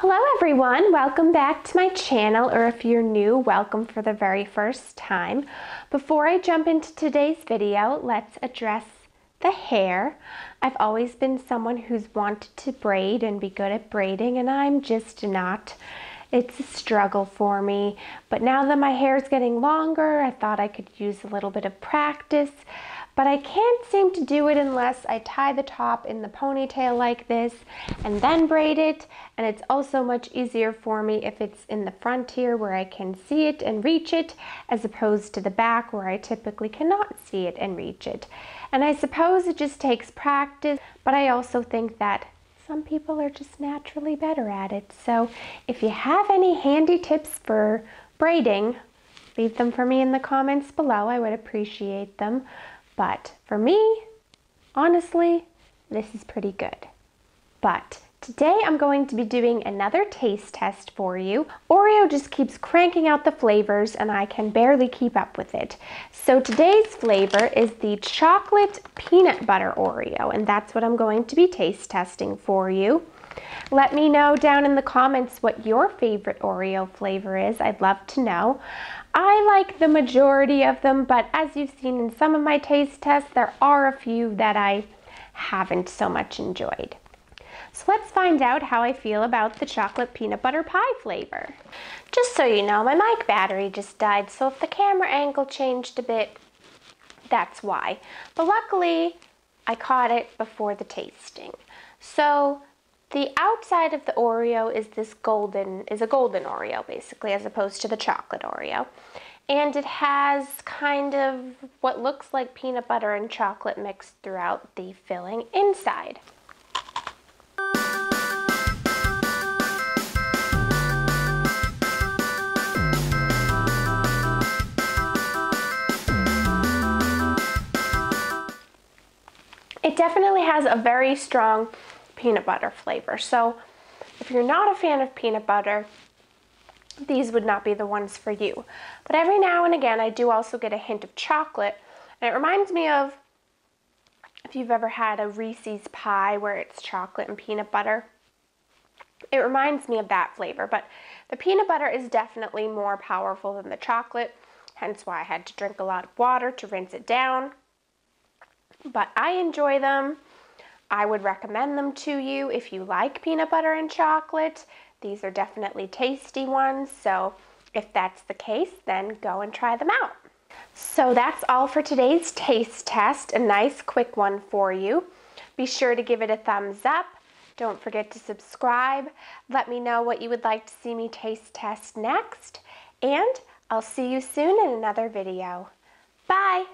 Hello everyone, welcome back to my channel, or if you're new, welcome for the very first time. Before I jump into today's video, let's address the hair. I've always been someone who's wanted to braid and be good at braiding, and I'm just not. It's a struggle for me, but now that my hair is getting longer, I thought I could use a little bit of practice, but I can't seem to do it unless I tie the top in the ponytail like this and then braid it. And it's also much easier for me if it's in the front here where I can see it and reach it, as opposed to the back where I typically cannot see it and reach it. And I suppose it just takes practice, but I also think that some people are just naturally better at it. So if you have any handy tips for braiding, leave them for me in the comments below. I would appreciate them. But for me, honestly, this is pretty good. But today I'm going to be doing another taste test for you. Oreo just keeps cranking out the flavors and I can barely keep up with it. So today's flavor is the chocolate peanut butter Oreo, and that's what I'm going to be taste testing for you. Let me know down in the comments what your favorite Oreo flavor is. I'd love to know. I like the majority of them, but as you've seen in some of my taste tests, there are a few that I haven't so much enjoyed. So let's find out how I feel about the chocolate peanut butter pie flavor. Just so you know, my mic battery just died, so if the camera angle changed a bit, that's why. But luckily, I caught it before the tasting. So the outside of the Oreo is a golden Oreo, basically, as opposed to the chocolate Oreo. And it has kind of what looks like peanut butter and chocolate mixed throughout the filling inside. It definitely has a very strong peanut butter flavor. So if you're not a fan of peanut butter, these would not be the ones for you. But every now and again, I do also get a hint of chocolate. And it reminds me of, if you've ever had a Reese's pie where it's chocolate and peanut butter, it reminds me of that flavor. But the peanut butter is definitely more powerful than the chocolate, hence why I had to drink a lot of water to rinse it down. But I enjoy them. I would recommend them to you if you like peanut butter and chocolate. These are definitely tasty ones, so if that's the case, then go and try them out. So that's all for today's taste test, a nice quick one for you. Be sure to give it a thumbs up. Don't forget to subscribe. Let me know what you would like to see me taste test next, and I'll see you soon in another video. Bye!